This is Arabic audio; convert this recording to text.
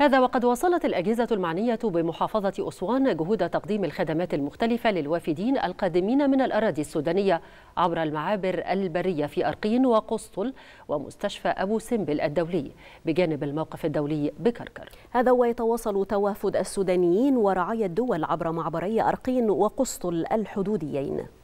هذا وقد واصلت الأجهزة المعنية بمحافظة أسوان جهود تقديم الخدمات المختلفة للوافدين القادمين من الأراضي السودانية عبر المعابر البرية في أرقين وقسطل ومستشفى أبو سمبل الدولي بجانب الموقف الدولي بكركر. هذا ويتواصل توافد السودانيين ورعايا الدول عبر معبري أرقين وقسطل الحدوديين.